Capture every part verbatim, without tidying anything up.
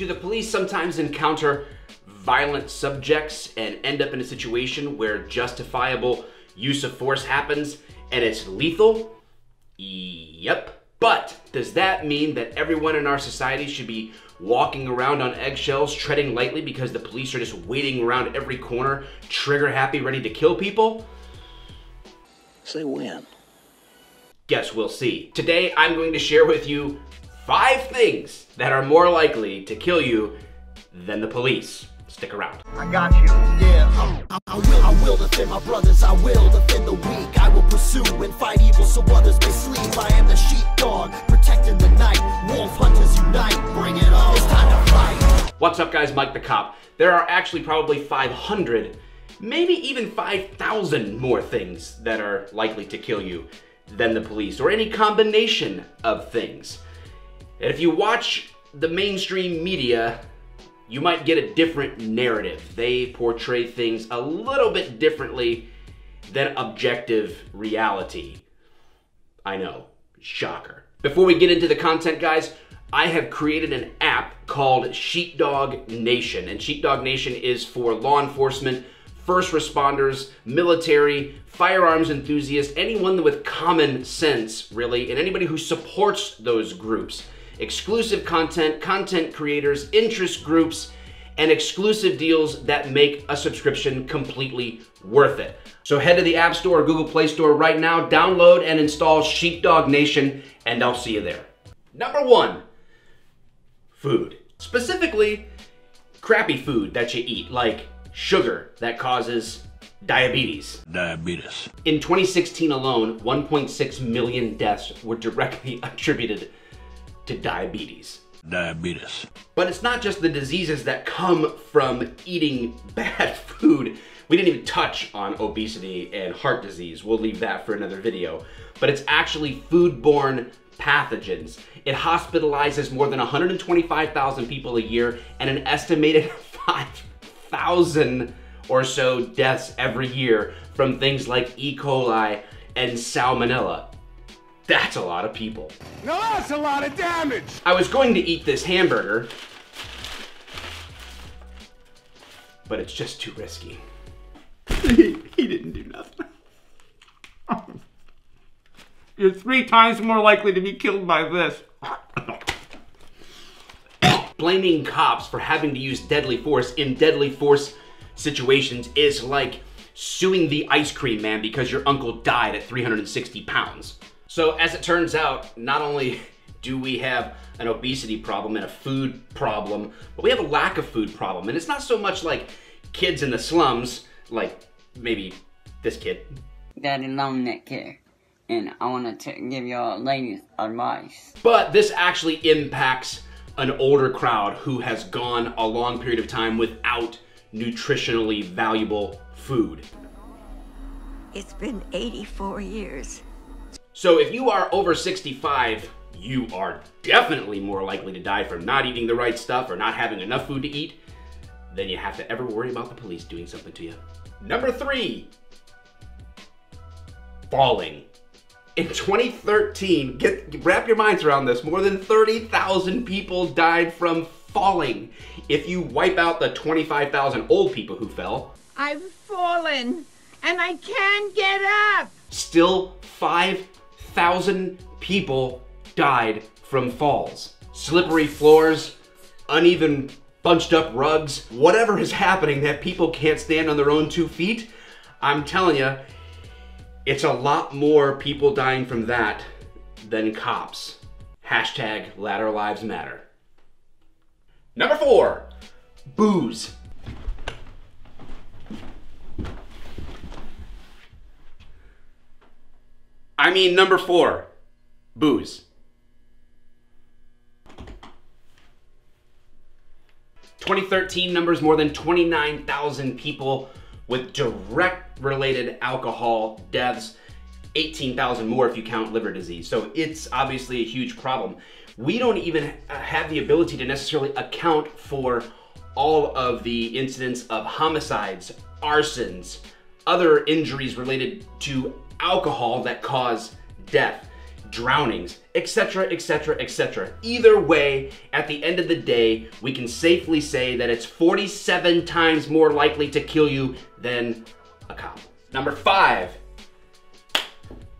Do the police sometimes encounter violent subjects and end up in a situation where justifiable use of force happens and it's lethal? Yep. But does that mean that everyone in our society should be walking around on eggshells, treading lightly because the police are just waiting around every corner, trigger happy, ready to kill people? Say when. Guess we'll see. Today I'm going to share with you five things that are more likely to kill you than the police. Stick around. I got you. Yeah. I, I will. I will defend my brothers. I will defend the weak. I will pursue and fight evil so others may sleep. I am the sheepdog, protecting the night. Wolf hunters unite. Bring it on. It's time to fight. What's up, guys? Mike the Cop. There are actually probably five hundred, maybe even five thousand more things that are likely to kill you than the police, or any combination of things. And if you watch the mainstream media, you might get a different narrative. They portray things a little bit differently than objective reality. I know, shocker. Before we get into the content, guys, I have created an app called Sheepdog Nation, and Sheepdog Nation is for law enforcement, first responders, military, firearms enthusiasts, anyone with common sense, really, and anybody who supports those groups. Exclusive content, content creators, interest groups, and exclusive deals that make a subscription completely worth it. So head to the App Store or Google Play Store right now, download and install Sheepdog Nation, and I'll see you there. Number one, food. Specifically, crappy food that you eat, like sugar that causes diabetes. Diabetes. In twenty sixteen alone, one point six million deaths were directly attributed to diabetes. Diabetes. But it's not just the diseases that come from eating bad food. We didn't even touch on obesity and heart disease. We'll leave that for another video. But it's actually foodborne pathogens. It hospitalizes more than one hundred twenty-five thousand people a year and an estimated five thousand or so deaths every year from things like E. coli and salmonella. That's a lot of people. Now that's a lot of damage. I was going to eat this hamburger, but it's just too risky. he, he didn't do nothing. You're three times more likely to be killed by this. Blaming cops for having to use deadly force in deadly force situations is like suing the ice cream man because your uncle died at three hundred sixty pounds. So as it turns out, not only do we have an obesity problem and a food problem, but we have a lack of food problem. And it's not so much like kids in the slums, like maybe this kid. Daddy Long Neck here, and I want to give y'all ladies advice. But this actually impacts an older crowd who has gone a long period of time without nutritionally valuable food. It's been eighty-four years. So if you are over sixty-five, you are definitely more likely to die from not eating the right stuff or not having enough food to eat than you have to ever worry about the police doing something to you. Number three, falling. In twenty thirteen, get, wrap your minds around this, more than thirty thousand people died from falling. If you wipe out the twenty-five thousand old people who fell. I've fallen and I can't get up. Still five thousand people died from falls. Slippery floors, uneven bunched up rugs, whatever is happening that people can't stand on their own two feet, I'm telling you, it's a lot more people dying from that than cops. Hashtag Latter Lives Matter. Number four, booze. I mean, number four, booze. twenty thirteen numbers, more than twenty-nine thousand people with direct related alcohol deaths, eighteen thousand more if you count liver disease. So it's obviously a huge problem. We don't even have the ability to necessarily account for all of the incidents of homicides, arsons, other injuries related to alcohol that cause death. drownings, et cetera, et cetera, et cetera. Either way, at the end of the day, we can safely say that it's forty-seven times more likely to kill you than a cop. Number five,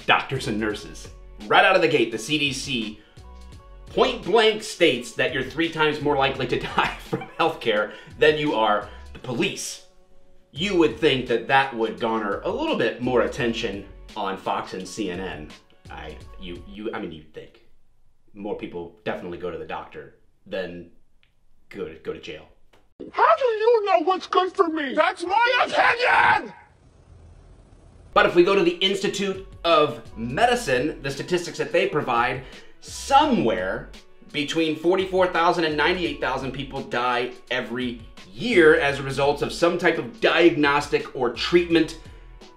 doctors and nurses. Right out of the gate, the C D C point blank states that you're three times more likely to die from healthcare than you are the police. You would think that that would garner a little bit more attention on Fox and C N N. I, you, you, I mean, you'd think more people definitely go to the doctor than go to, go to jail. How do you know what's good for me? That's my opinion! But if we go to the Institute of Medicine, the statistics that they provide, somewhere between forty-four thousand and ninety-eight thousand people die every year as a result of some type of diagnostic or treatment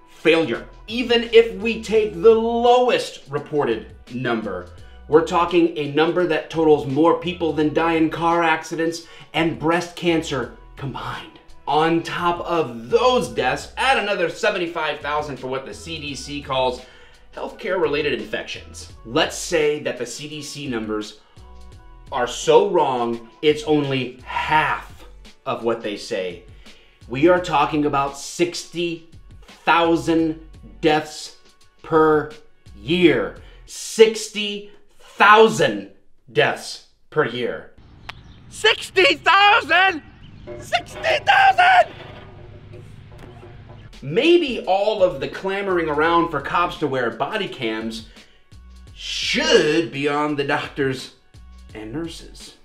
failure. Even if we take the lowest reported number, we're talking a number that totals more people than die in car accidents and breast cancer combined. On top of those deaths, add another seventy-five thousand for what the C D C calls healthcare-related infections. Let's say that the C D C numbers are so wrong, it's only half of what they say. We are talking about sixty thousand deaths per year. sixty thousand deaths per year. sixty thousand! sixty thousand! Maybe all of the clamoring around for cops to wear body cams should be on the doctors and nurses.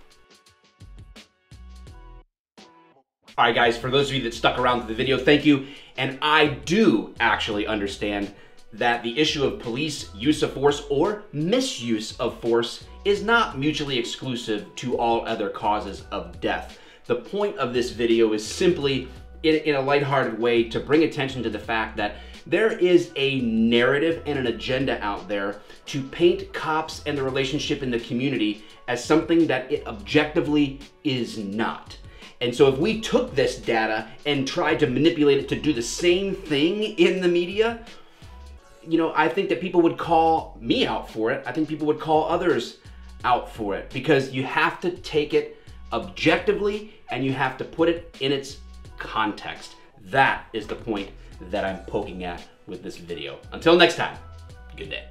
All right, guys, for those of you that stuck around for the video, thank you. And I do actually understand that the issue of police use of force or misuse of force is not mutually exclusive to all other causes of death. The point of this video is simply in, in a lighthearted way to bring attention to the fact that there is a narrative and an agenda out there to paint cops and the relationship in the community as something that it objectively is not. And so if we took this data and tried to manipulate it to do the same thing in the media, you know, I think that people would call me out for it. I think people would call others out for it, because you have to take it objectively and you have to put it in its context. That is the point that I'm poking at with this video. Until next time, good day.